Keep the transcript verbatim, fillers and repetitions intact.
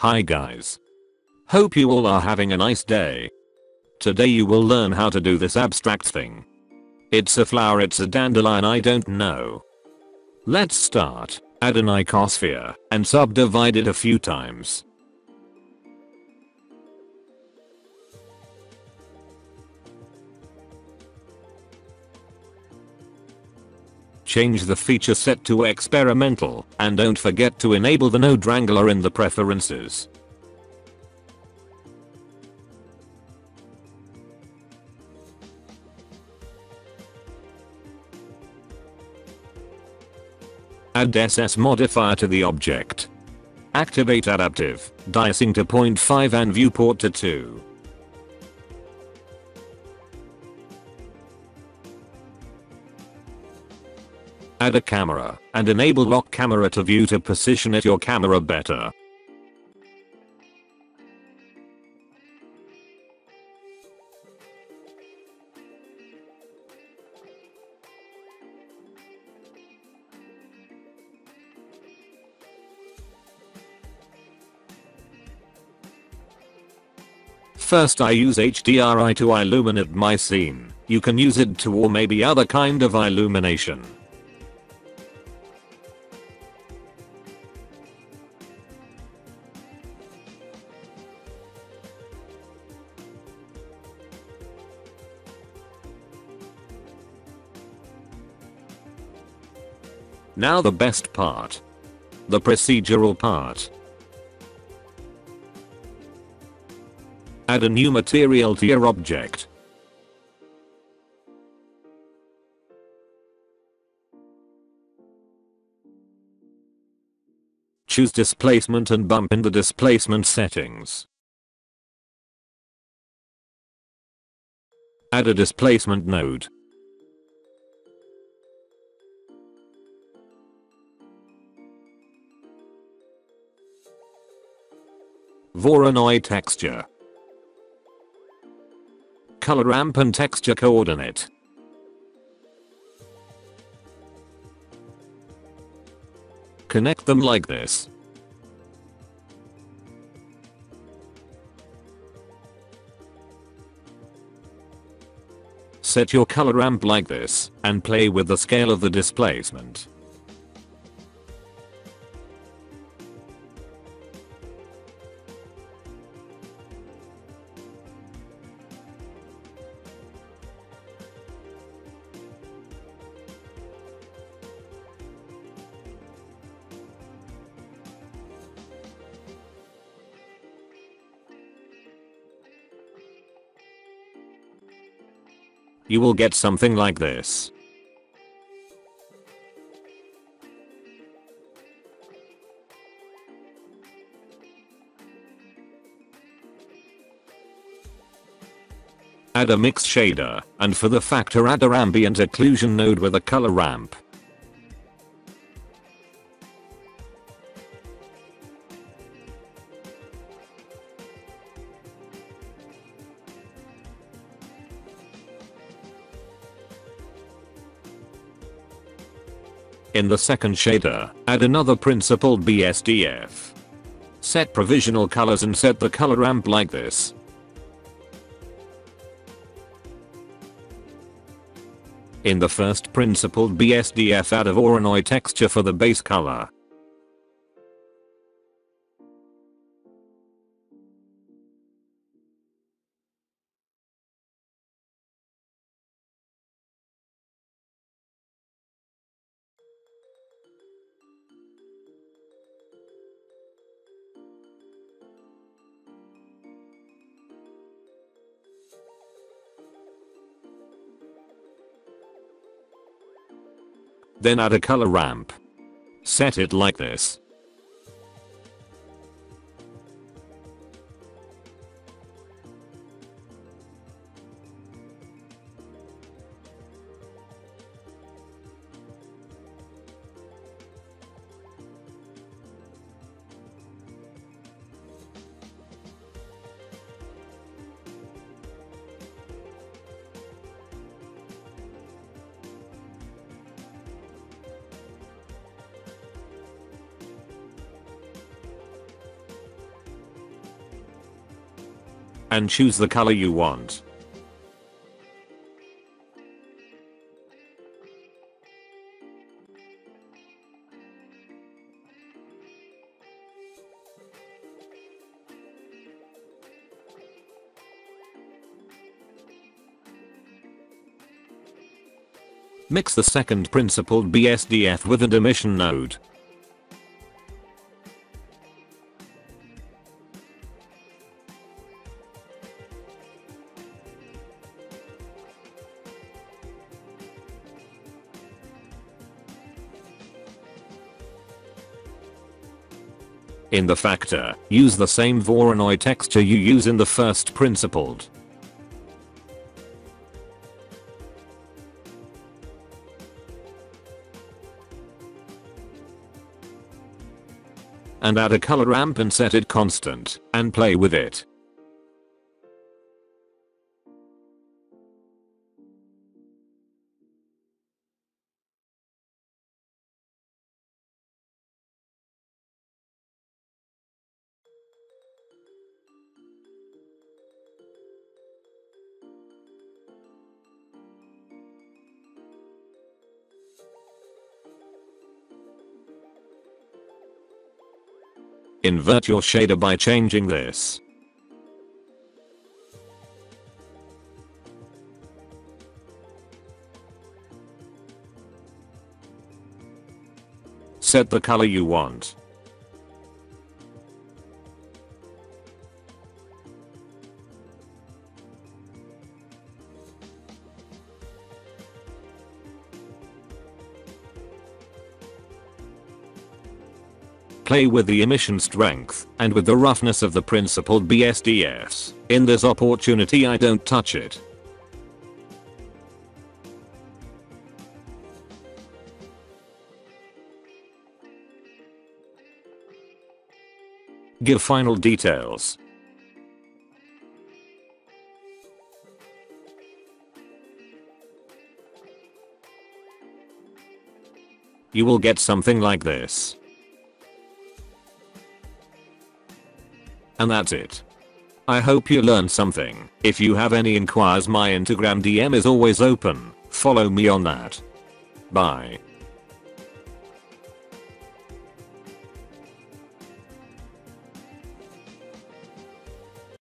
Hi guys. Hope you all are having a nice day. Today you will learn how to do this abstract thing. It's a flower, it's a dandelion, I don't know. Let's start. Add an icosphere and subdivide it a few times. Change the feature set to experimental, and don't forget to enable the node wrangler in the preferences. Add S S modifier to the object. Activate adaptive, dicing to zero point five and viewport to two. Add a camera, and enable lock camera to view to position it your camera better. First I use H D R I to illuminate my scene. You can use it to or maybe other kind of illumination. Now the best part. The procedural part. Add a new material to your object. Choose displacement and bump in the displacement settings. Add a displacement node. Voronoi texture. Color ramp and texture coordinate. Connect them like this. Set your color ramp like this and play with the scale of the displacement. You will get something like this. Add a mixed shader, and for the factor add a ambient occlusion node with a color ramp. In the second shader, add another principled B S D F. Set provisional colors and set the color ramp like this. In the first principled B S D F, add a Voronoi texture for the base color. Then add a color ramp. Set it like this. and choose the color you want. Mix the second principled B S D F with an emission node. In the factor, use the same Voronoi texture you use in the first principled. And add a color ramp and set it constant, and play with it. Invert your shader by changing this. Set the color you want. Play with the emission strength and with the roughness of the principled B S D Fs. In this opportunity I don't touch it. Give final details. You will get something like this. And that's it. I hope you learned something. If you have any inquiries, my Instagram D M is always open. Follow me on that. Bye.